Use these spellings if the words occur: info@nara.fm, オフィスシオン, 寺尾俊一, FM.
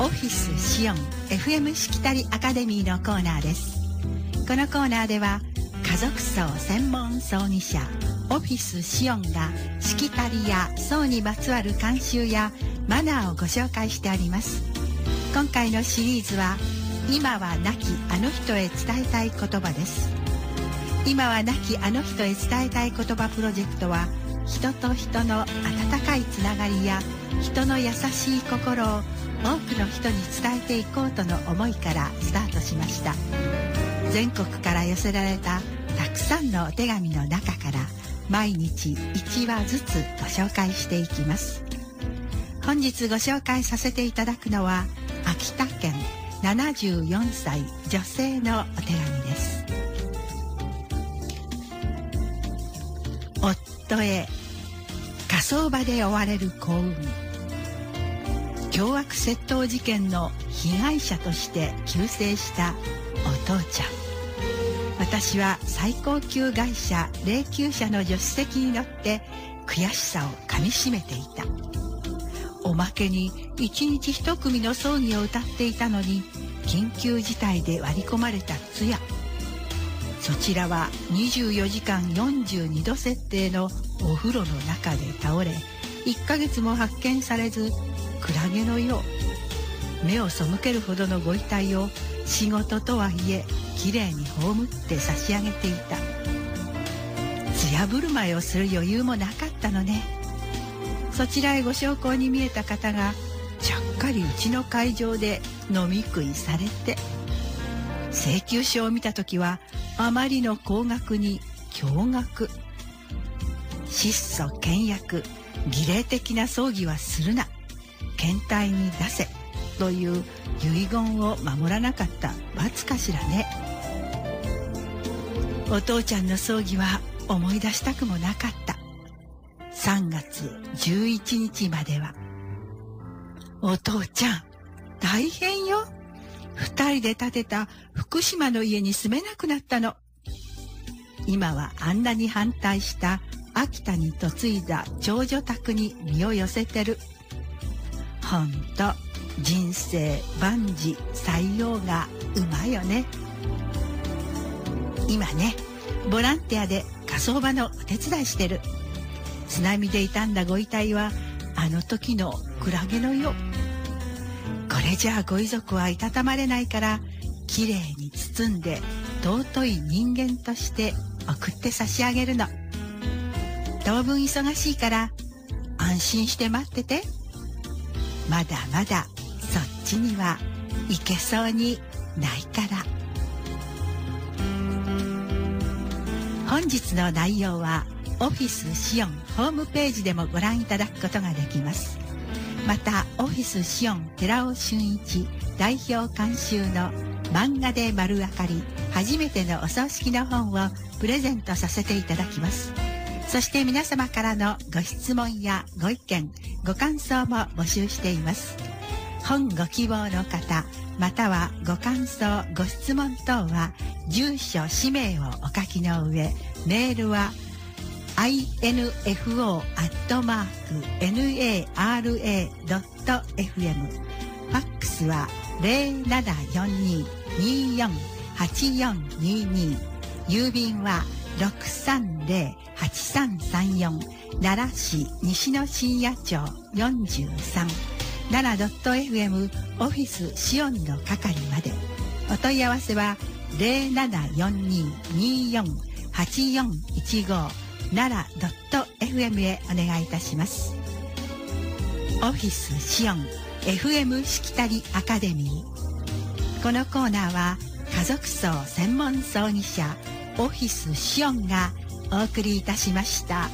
オフィスシオン FM しきたりアカデミーのコーナーです。このコーナーでは家族葬専門葬儀社オフィスシオンがしきたりや葬にまつわる慣習やマナーをご紹介しております。今回のシリーズは今は亡きあの人へ伝えたい言葉です。今は亡きあの人へ伝えたい言葉プロジェクトは人と人の温かいつながりや人の優しい心を多くの人に伝えていこうとの思いからスタートしました。全国から寄せられたたくさんのお手紙の中から毎日1話ずつご紹介していきます。本日ご紹介させていただくのは秋田県74歳女性のお手紙です。夫へ火葬場で追われる幸運。凶悪窃盗事件の被害者として急逝したお父ちゃん。私は最高級外車霊柩車の助手席に乗って悔しさをかみしめていた。おまけに一日一組の葬儀を歌っていたのに緊急事態で割り込まれた通夜。そちらは24時間42度設定のお風呂の中で倒れ、1ヶ月も発見されず、クラゲのよう。目を背けるほどのご遺体を仕事とはいえ、きれいに葬って差し上げていた。艶振る舞いをする余裕もなかったのね。そちらへご焼香に見えた方が、ちゃっかりうちの会場で飲み食いされて、請求書を見たときは、あまりの高額に驚愕。質素倹約、儀礼的な葬儀はするな、検体に出せという遺言を守らなかった罰かしらね。お父ちゃんの葬儀は思い出したくもなかった。3月11日まではお父ちゃん大変よ、2人で建てた福島の家に住めなくなったの。今はあんなに反対した秋田に嫁いだ長女宅に身を寄せてる。ほんと人生万事採用がうまいよね。今ね、ボランティアで火葬場のお手伝いしてる。津波で傷んだご遺体はあの時のクラゲのよう。これじゃあご遺族はいたたまれないからきれいに包んで尊い人間として送って差し上げるの。当分忙しいから安心して待ってて。まだまだそっちには行けそうにないから。本日の内容はオフィスシオンホームページでもご覧いただくことができます。またオフィスシオン寺尾俊一代表監修の漫画で丸あかり初めてのお葬式の本をプレゼントさせていただきます。そして皆様からのご質問やご意見ご感想も募集しています。本ご希望の方またはご感想ご質問等は住所氏名をお書きの上、メールはinfo@nara.fm、 ファックスは0742248422、郵便は6308334、奈良市西の深夜町43、奈良 .fm オフィスシオンの係まで。お問い合わせは0742248415。奈良 .fm へお願いいたします。オフィスシオン FM しきたりアカデミー。このコーナーは家族葬専門葬儀社オフィスシオンがお送りいたしました。